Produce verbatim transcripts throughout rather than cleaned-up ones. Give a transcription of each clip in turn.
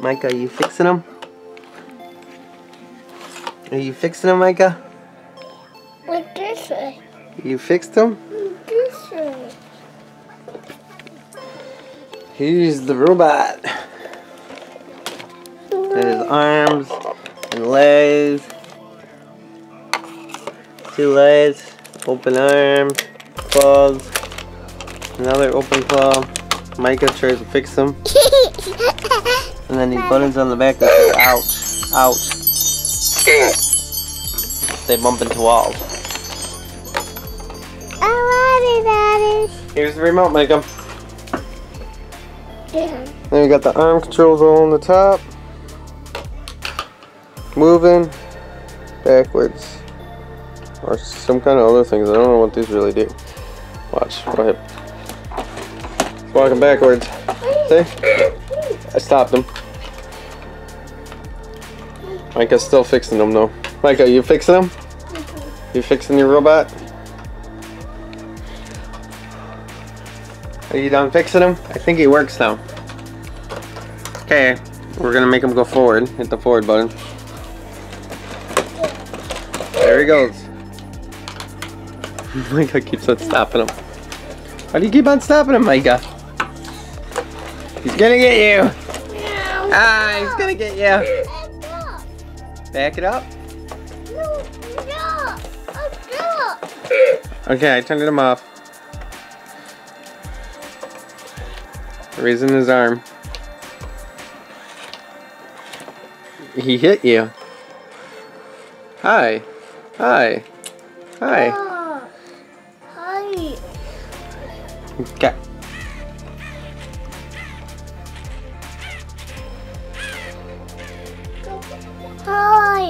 Micah, are you fixing them? Are you fixing them, Micah? Like this way. You fixed them? Like this way. Here's the robot. And his arms and legs. Two legs, open arm, claws, another open claw. Micah tries to fix them. And then these buttons on the back that say ouch, ouch. They bump into walls. I want it, Daddy. Here's the remote, Micah. Yeah. Then we got the arm controls on the top. Moving backwards. Or some kind of other things. I don't know what these really do. Watch, go ahead. It's walking backwards. See? I stopped him. Micah's still fixing them though. Micah, you fixing them? Mm-hmm. You fixing your robot? Are you done fixing him? I think he works now. Okay, we're gonna make him go forward. Hit the forward button. There he goes. Micah keeps on stopping him. Why do you keep on stopping him, Micah? He's gonna get you. No, ah, no. He's gonna get you. Back it up. No, no, no. Okay, I turned him off. Raising his arm. He hit you. Hi, hi, hi. Oh, hi. Okay. Hi.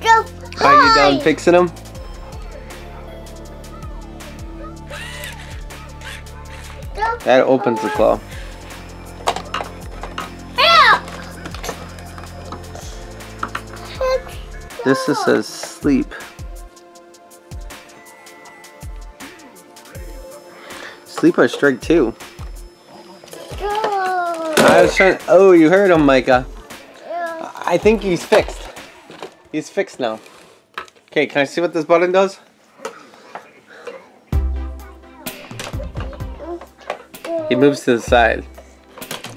Go, hi. Are you done fixing them? Go, that opens hi. The claw. Ow. This just says sleep. Sleep or strike two. Go. I was trying. Oh, you heard him, Micah. Yeah. I think he's fixed. He's fixed now. Okay, can I see what this button does? He moves to the side.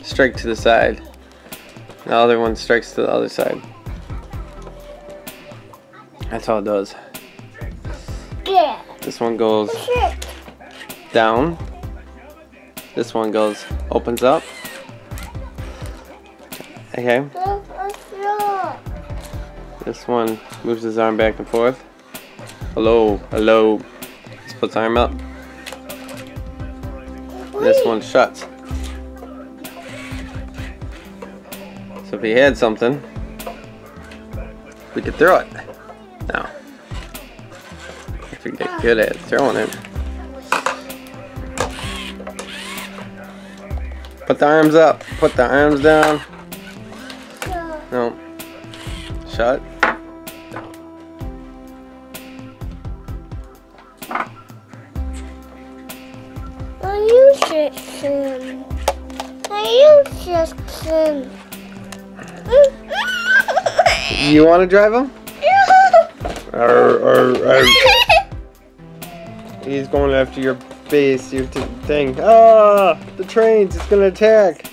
Strike to the side. The other one strikes to the other side. That's all it does. Yeah. This one goes down. This one goes, opens up. Okay. This one moves his arm back and forth. Hello, hello. Let's put his arm up. Wait. This one shuts. So if he had something, we could throw it. Now, if we get good at throwing it. Put the arms up, put the arms down. No. Shut. Are you fixing? Are you fixing? You want to drive him? Arr, arr, arr. He's going after your base, your t thing. Ah, the trains! It's gonna attack.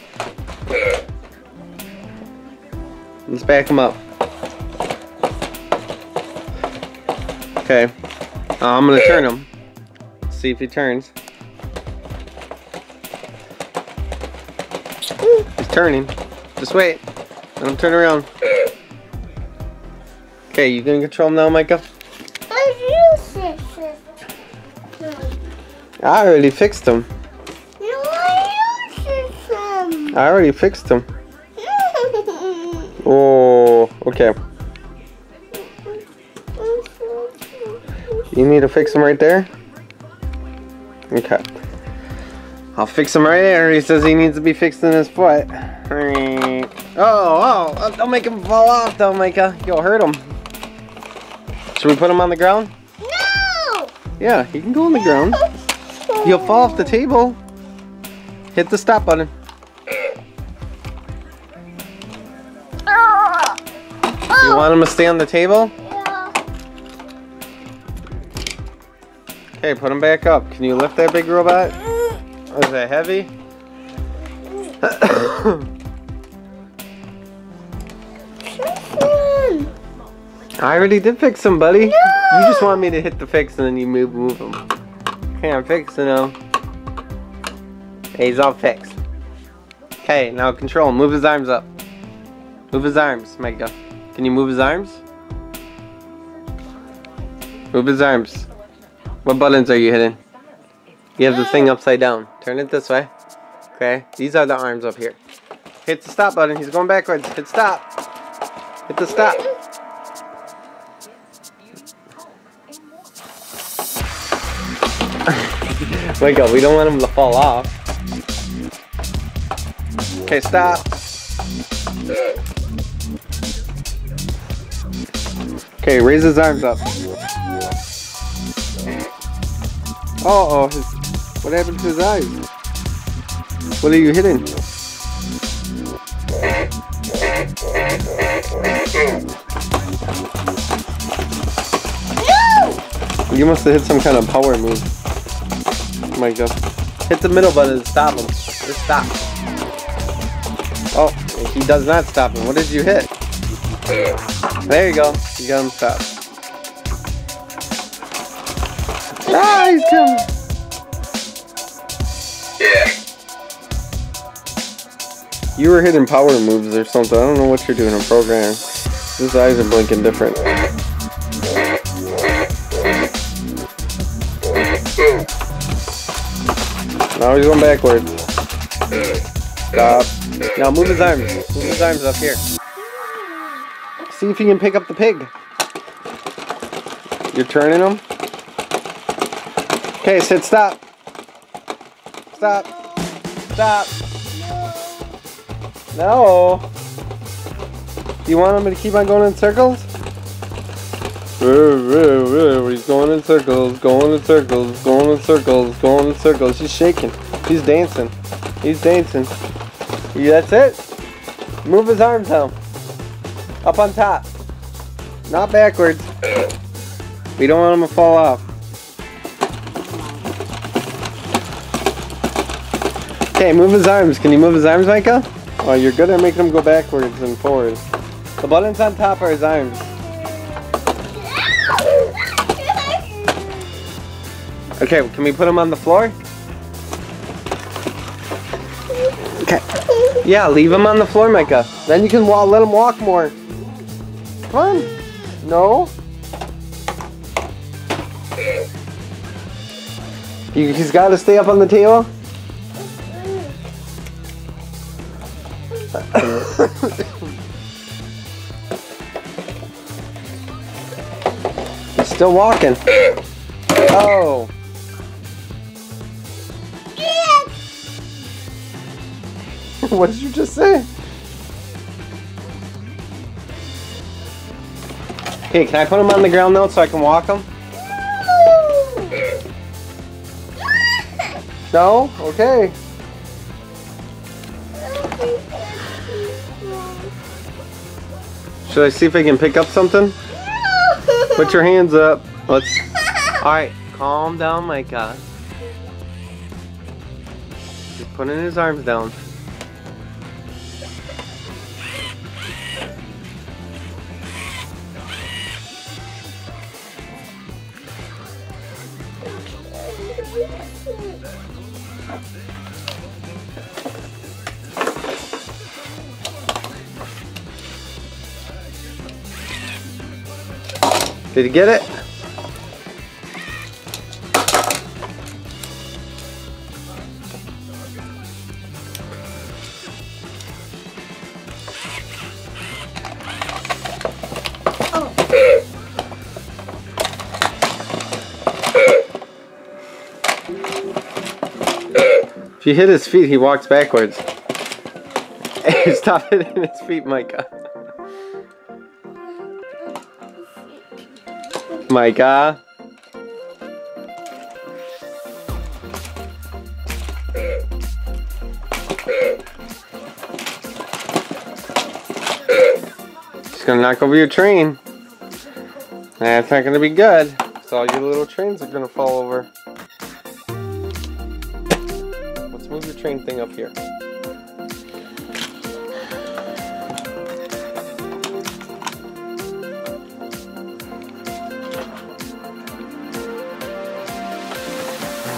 Let's back him up. Okay, uh, I'm gonna turn him. Let's see if he turns. He's turning. Just wait. Let him turn around. Okay, you gonna control him now, Micah? I already fixed him. I already fixed him. Oh, okay. You need to fix him right there? Okay. I'll fix him right there. He says he needs to be fixed in his foot. Oh, oh, don't make him fall off though, Micah. You'll hurt him. Should we put him on the ground? No! Yeah, he can go on the ground. He'll fall off the table. Hit the stop button. You want him to stay on the table? Okay, put him back up. Can you lift that big robot? Is that heavy? I already did fix him, buddy. No. You just want me to hit the fix and then you move move him. Okay, I'm fixing him. Hey, he's all fixed. Okay, now control him. Move his arms up. Move his arms, Micah. Can you move his arms? Move his arms. What buttons are you hitting? You have the thing upside down. Turn it this way. Okay, these are the arms up here. Hit the stop button. He's going backwards. Hit stop. Hit the stop. Wake up, we don't want him to fall off. Okay, stop. Okay, raise his arms up. Uh-oh, his, what happened to his eyes? What are you hitting? No! You must have hit some kind of power move. Oh my God. Hit the middle button and stop him. Just stop. Oh, he does not stop him. What did you hit? There you go. You got him stopped. Ah, he's coming. Yeah. You were hitting power moves or something. I don't know what you're doing in program. His eyes are blinking different. Now he's going backwards. Stop. Now move his arms. Move his arms up here. See if you can pick up the pig. You're turning him. Okay, sit, stop. Stop. Stop. No. No. Do you want him to keep on going in circles? He's going in circles, going in circles, going in circles, going in circles. She's shaking. He's dancing. He's dancing. Yeah, that's it. Move his arms out. Up on top. Not backwards. We don't want him to fall off. Okay, move his arms. Can you move his arms, Micah? Oh, you're good at making him go backwards and forwards. The buttons on top are his arms. Okay, can we put him on the floor? Okay. Yeah, leave him on the floor, Micah. Then you can wa- let him walk more. Come on. No. He's got to stay up on the table. He's still walking. Oh. What did you just say? Okay, can I put him on the ground now so I can walk him? No? Okay. Should I see if I can pick up something? No. Put your hands up. Let's. Alright, calm down, Micah. He's putting his arms down. Did you get it? Oh. If you hit his feet, he walks backwards. Stop hitting his feet, Micah. Micah, It's gonna knock over your train. That's not gonna be good. So all your little trains are gonna fall over. Let's move your train thing up here.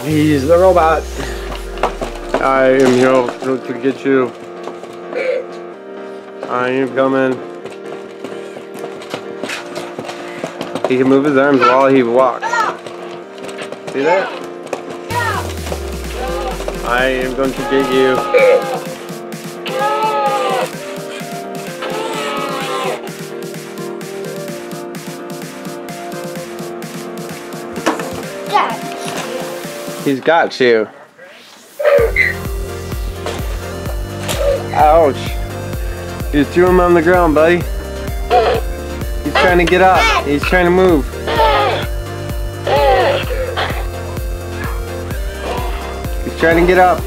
He's the robot. I am here to get you. I am coming. He can move his arms while he walks. See that? I am going to get you. He's got you. Ouch. You threw him on the ground, buddy. He's trying to get up. He's trying to move. He's trying to get up.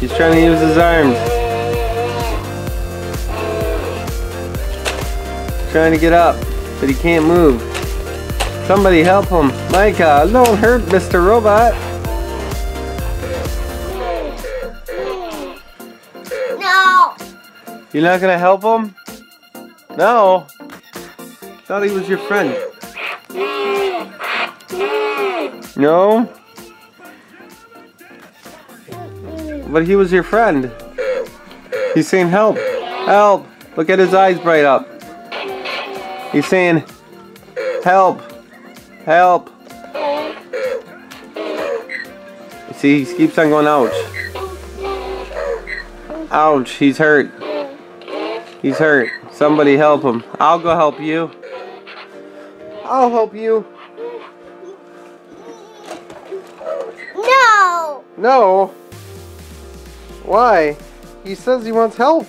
He's trying to use his arms. He's trying to get up, but he can't move. Somebody help him. Micah, don't hurt Mister Robot. You're not gonna help him? No. Thought he was your friend. No? But he was your friend. He's saying help. Help. Look at his eyes bright up. He's saying help. Help. See, he keeps on going ouch. Ouch, he's hurt. He's hurt. Somebody help him. I'll go help you. I'll help you. No. No. Why? He says he wants help.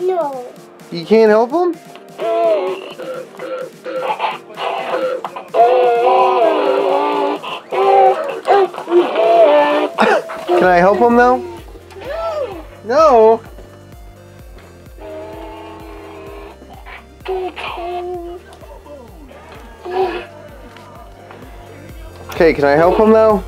No. You can't help him? Can I help him now? No. No. Okay, can I help him now?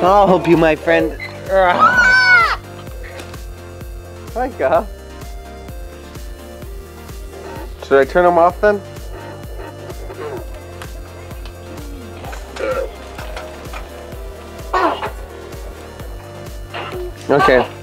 I'll help you, my friend. Micah. Should I turn him off then? Okay.